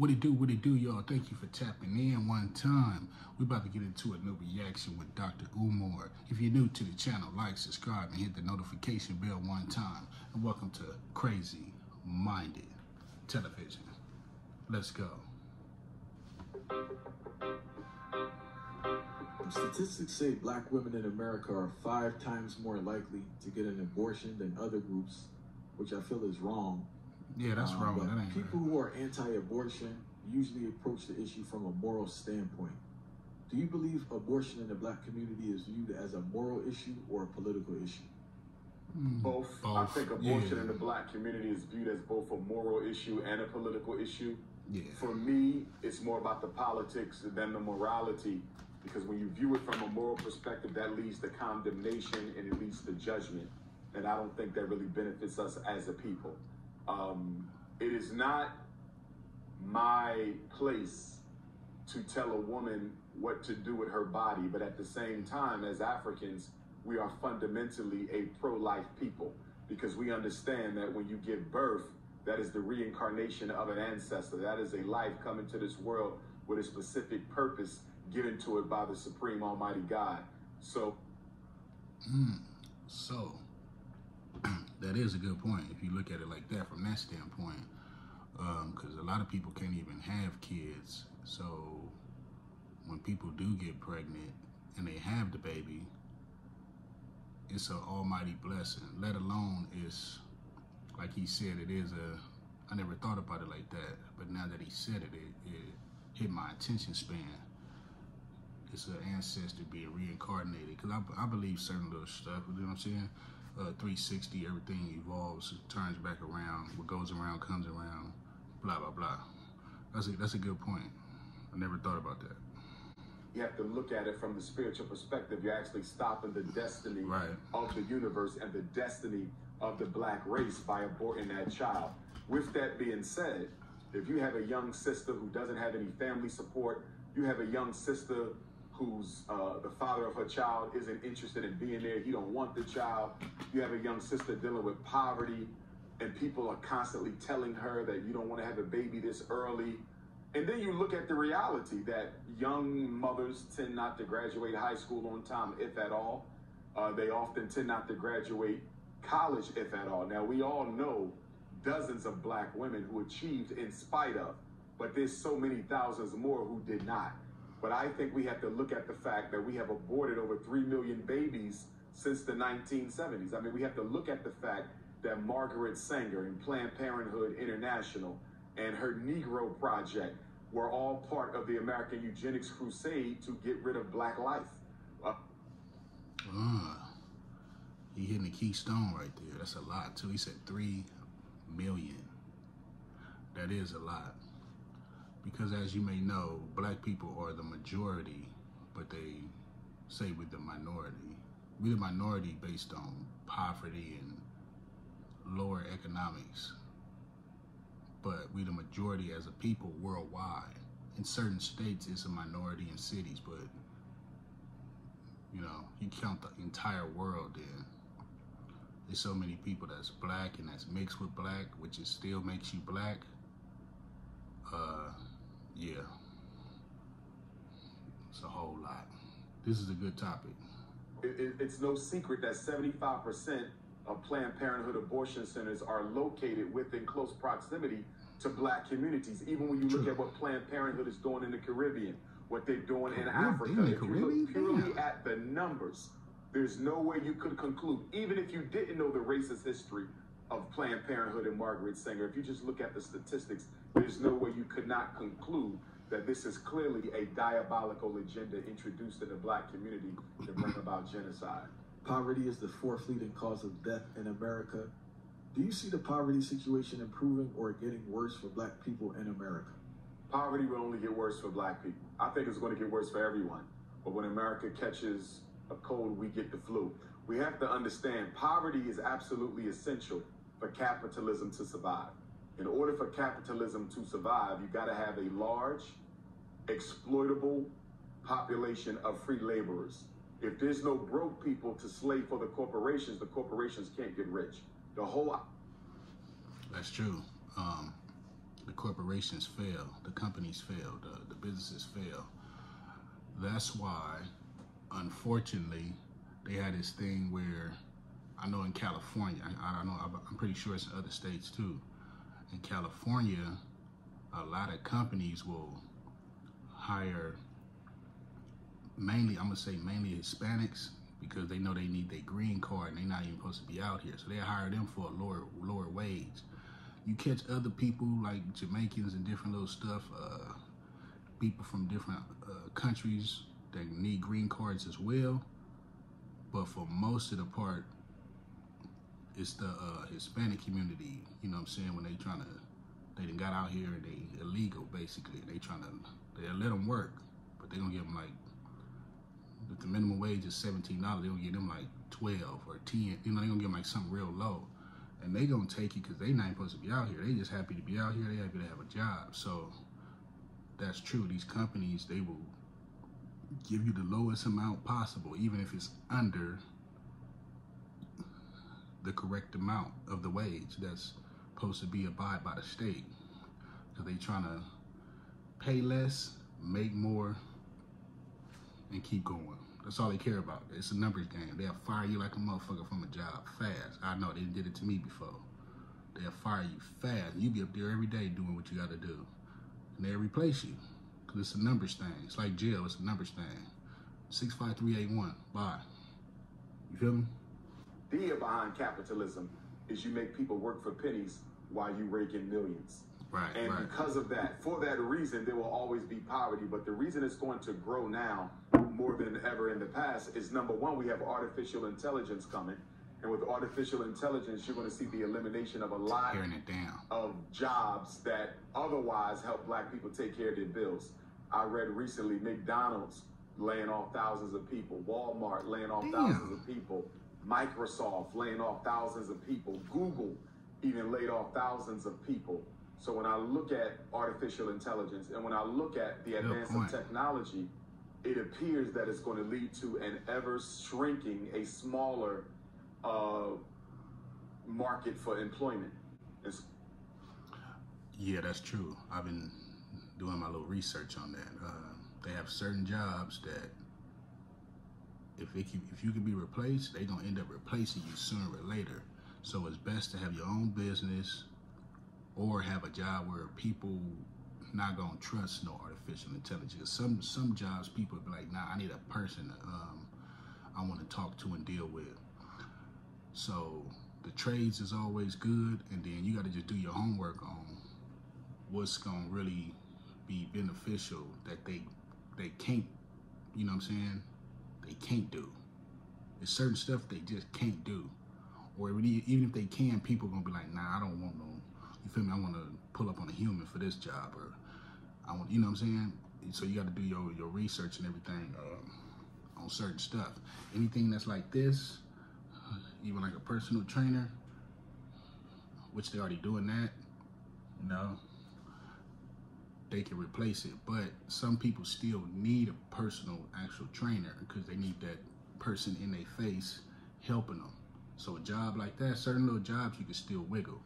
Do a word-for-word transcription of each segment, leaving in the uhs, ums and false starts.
What it do, what it do, y'all. Thank you for tapping in one time. We're about to get into a new reaction with Doctor Umar. If you're new to the channel, like, subscribe, and hit the notification bell one time. And welcome to Crazy Minded Television. Let's go. Statistics say black women in America are five times more likely to get an abortion than other groups, which I feel is wrong. Yeah, that's um, wrong. But that ain't people right. who are anti-abortion usually approach the issue from a moral standpoint. Do you believe abortion in the black community is viewed as a moral issue or a political issue? Mm, both. both. I think abortion yeah. in the black community is viewed as both a moral issue and a political issue. Yeah. For me, it's more about the politics than the morality. Because when you view it from a moral perspective, that leads to condemnation and it leads to judgment. And I don't think that really benefits us as a people. Um, it is not my place to tell a woman what to do with her body. But at the same time, as Africans, we are fundamentally a pro-life people. Because we understand that when you give birth, that is the reincarnation of an ancestor. That is a life coming to this world with a specific purpose given to it by the Supreme Almighty God. So, mm, so that is a good point if you look at it like that from that standpoint, because um, a lot of people can't even have kids. So when people do get pregnant and they have the baby, it's an almighty blessing. Let alone it's like he said, it is a. I never thought about it like that, but now that he said it, it, it hit my attention span. It's an ancestor being reincarnated. Because I, I believe certain little stuff, you know what I'm saying? Uh, three sixty, everything evolves, turns back around. What goes around comes around, blah, blah, blah. That's a, that's a good point. I never thought about that. You have to look at it from the spiritual perspective. You're actually stopping the destiny right. of the universe and the destiny of the black race by aborting that child. With that being said, if you have a young sister who doesn't have any family support, you have a young sister who's uh, the father of her child isn't interested in being there. He don't want the child. You have a young sister dealing with poverty and people are constantly telling her that you don't want to have a baby this early. And then you look at the reality that young mothers tend not to graduate high school on time, if at all. Uh, they often tend not to graduate college, if at all. Now, we all know dozens of black women who achieved in spite of, but there's so many thousands more who did not. But I think we have to look at the fact that we have aborted over three million babies since the nineteen seventies. I mean, we have to look at the fact that Margaret Sanger and Planned Parenthood International and her Negro Project were all part of the American Eugenics crusade to get rid of black life. Uh, uh, he hitting the keystone right there. That's a lot, too. He said three million. That is a lot. Because as you may know, black people are the majority, but they say we're the minority. We're the minority based on poverty and lower economics. But we're the majority as a people worldwide. In certain states, it's a minority in cities, but you know, you count the entire world in. There's so many people that's black and that's mixed with black, which is still makes you black. Uh, Yeah, it's a whole lot. This is a good topic. It, it, it's no secret that seventy-five percent of Planned Parenthood abortion centers are located within close proximity to black communities. Even when you True. Look at what Planned Parenthood is doing in the Caribbean, what they're doing in Africa, in if you look purely yeah. at the numbers, there's no way you could conclude, even if you didn't know the racist history of Planned Parenthood and Margaret Sanger, if you just look at the statistics, there's no way you could not conclude that this is clearly a diabolical agenda introduced in the black community to bring about genocide. Poverty is the fourth leading cause of death in America. Do you see the poverty situation improving or getting worse for black people in America? Poverty will only get worse for black people. I think it's going to get worse for everyone. But when America catches a cold, we get the flu. We have to understand poverty is absolutely essential for capitalism to survive. In order for capitalism to survive, you got to have a large, exploitable population of free laborers. If there's no broke people to slave for the corporations, the corporations can't get rich. The whole... That's true. Um, the corporations fail, the companies fail, the, the businesses fail. That's why, unfortunately, they had this thing where, I know in California, I, I don't know, I'm pretty sure it's in other states too. In California, a lot of companies will hire mainly, I'm gonna say mainly Hispanics, because they know they need their green card and they're not even supposed to be out here. So they hire them for a lower, lower wage. You catch other people like Jamaicans and different little stuff, uh, people from different uh, countries that need green cards as well. But for most of the part, it's the uh, Hispanic community, you know what I'm saying, when they trying to, they done got out here and they illegal basically. They trying to, they'll let them work, but they gonna give them like, if the minimum wage is seventeen dollars, they gonna give them like twelve or ten, you know, they gonna give them like something real low. And they gonna take it because they not supposed to be out here. They just happy to be out here, they happy to have a job. So that's true, these companies, they will give you the lowest amount possible, even if it's under the correct amount of the wage that's supposed to be abide by the state. So they trying to pay less, make more, and keep going. That's all they care about. It's a numbers game. They'll fire you like a motherfucker from a job fast. I know, they did it to me before. They'll fire you fast. You be up there every day doing what you gotta do. And they'll replace you. Cause it's a numbers thing. It's like jail, it's a numbers thing. six five three eight one, bye. You feel me? The idea behind capitalism is you make people work for pennies while you rake in millions. Right, and right. Because of that, for that reason, there will always be poverty. But the reason it's going to grow now more than ever in the past is, number one, we have artificial intelligence coming. And with artificial intelligence, you're going to see the elimination of a lot of jobs that otherwise help black people take care of their bills. I read recently McDonald's laying off thousands of people, Walmart laying off Damn. thousands of people, Microsoft laying off thousands of people, Google even laid off thousands of people. So when I look at artificial intelligence and when I look at the advance of technology, it appears that it's going to lead to an ever shrinking, a smaller uh, market for employment. It's yeah, that's true. I've been doing my little research on that. Uh, they have certain jobs that if, it can, if you can be replaced, they're going to end up replacing you sooner or later. So it's best to have your own business or have a job where people not going to trust no artificial intelligence. Some some jobs people be like, nah, I need a person um, I want to talk to and deal with. So the trades is always good, and then you got to just do your homework on what's going to really be beneficial that they they can't, you know what I'm saying, they can't do. There's certain stuff they just can't do. Or even if they can, people going to be like, nah, I don't want no, you feel me, I want to pull up on a human for this job, or I want, you know what I'm saying? So you got to do your, your research and everything um, on certain stuff. Anything that's like this, even like a personal trainer, which they're already doing that, you know, they can replace it. But some people still need a personal actual trainer because they need that person in their face helping them. So a job like that, certain little jobs you can still wiggle.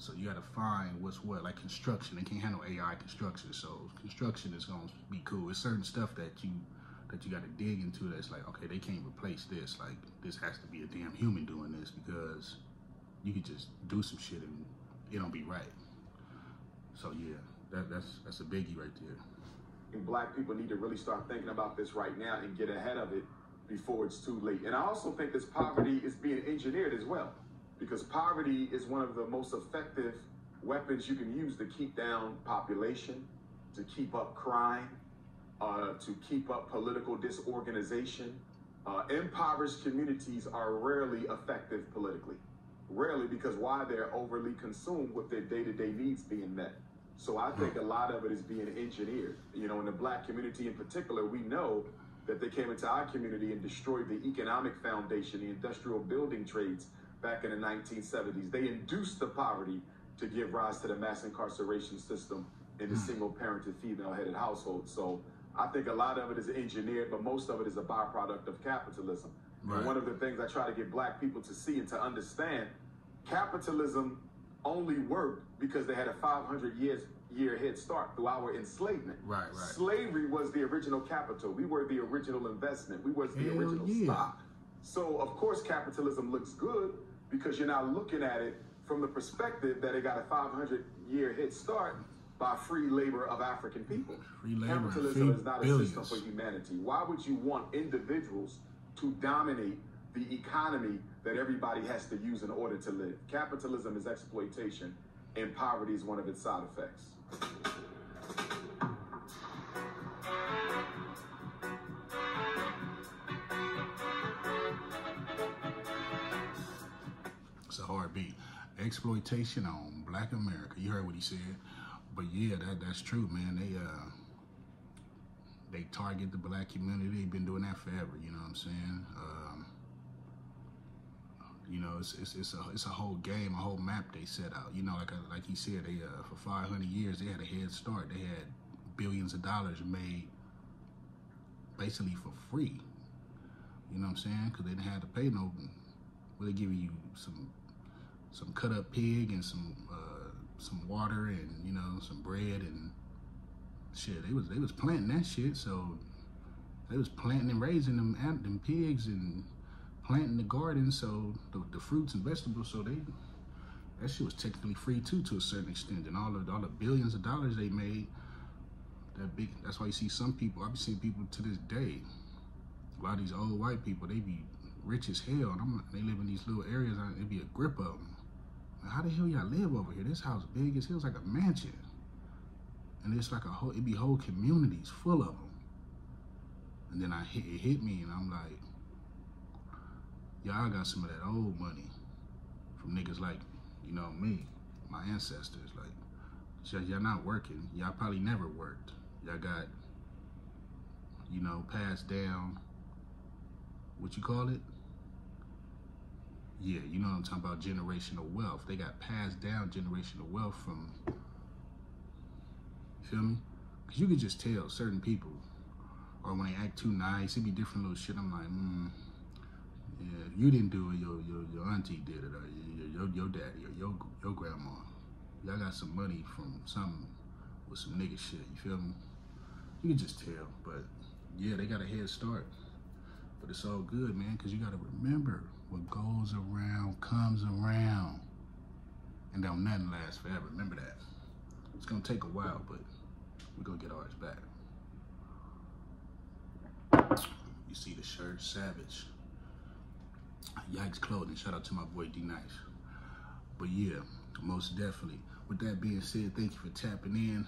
So you gotta find what's what, like construction. They can't handle A I construction, so construction is gonna be cool. It's certain stuff that you that you gotta dig into that's like, okay, they can't replace this. Like, this has to be a damn human doing this, because you could just do some shit and it don't be right. So yeah, that, that's that's a biggie right there. Black people need to really start thinking about this right now and get ahead of it before it's too late. And I also think this poverty is being engineered as well, because poverty is one of the most effective weapons you can use to keep down population, to keep up crime, uh, to keep up political disorganization. Uh, impoverished communities are rarely effective politically. Rarely, because why? They're overly consumed with their day-to-day needs being met. So I think a lot of it is being engineered. You know, in the black community in particular, we know that they came into our community and destroyed the economic foundation, the industrial building trades, back in the nineteen seventies. They induced the poverty to give rise to the mass incarceration system in the single-parented, female-headed household. So I think a lot of it is engineered, but most of it is a byproduct of capitalism. Right. And one of the things I try to get black people to see and to understand, capitalism only worked because they had a five hundred years year head start through our enslavement. Right, right. Slavery was the original capital. We were the original investment. We was the Hell original yeah. stock. So of course capitalism looks good because you're now looking at it from the perspective that it got a five hundred year head start by free labor of African people. Free labor, capitalism is not billions. a system for humanity. Why would you want individuals to dominate the economy that everybody has to use in order to live? Capitalism is exploitation, and poverty is one of its side effects. It's a hard beat. Exploitation on Black America. You heard what he said. But yeah, that, that's true, man. They uh, they target the Black community. They've been doing that forever. You know what I'm saying? Um, you know, it's it's it's a it's a whole game, a whole map they set out. You know, like I, like he said, they uh, for five hundred years they had a head start. They had billions of dollars made basically for free. You know what I'm saying? Because they didn't have to pay no. Well, they give you some some cut up pig and some. Uh, some water and, you know, some bread and shit. They was, they was planting that shit, so they was planting and raising them, them pigs and planting the garden, so the, the fruits and vegetables, so they, that shit was technically free too, to a certain extent. And all of all the billions of dollars they made, that big, that's why you see some people, I've seen people to this day, a lot of these old white people, they be rich as hell, and I'm, they live in these little areas, it'd be a grip of them. How the hell y'all live over here? This house big as hell, it's like a mansion. And it's like a whole, it'd be whole communities full of them. And then I hit, it hit me and I'm like, y'all got some of that old money from niggas like, you know, me, my ancestors. Like, so y'all not working. Y'all probably never worked. Y'all got, you know, passed down, what you call it? Yeah, you know what I'm talking about, generational wealth. They got passed down generational wealth from, you feel me? Because you could just tell certain people, or when they act too nice, it'd be different little shit. I'm like, mm, yeah, if you didn't do it, your, your, your auntie did it, or your, your, your daddy, or your, your grandma. Y'all got some money from something with some nigga shit, you feel me? You could just tell, but yeah, they got a head start. But it's all good, man, because you got to remember what goes around comes around. And don't nothing last forever. Remember that. It's going to take a while, but we're going to get ours back. You see the shirt, Savage. Yikes Clothing. Shout out to my boy D-Nice. But yeah, most definitely. With that being said, thank you for tapping in.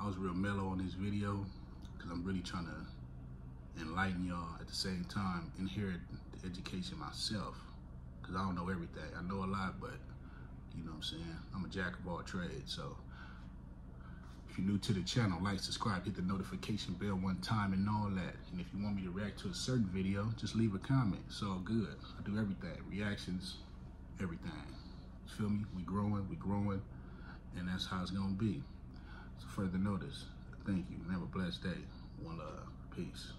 I was real mellow on this video because I'm really trying to enlighten y'all at the same time, inherit the education myself, because I don't know everything. I know a lot, but you know what I'm saying, I'm a jack of all trades. So if you're new to the channel, like, subscribe, hit the notification bell one time and all that. And if you want me to react to a certain video, just leave a comment. It's all good. I do everything, reactions, everything. You feel me? We growing, we growing, and that's how it's gonna be. So further notice, thank you and have a blessed day. One love. Peace.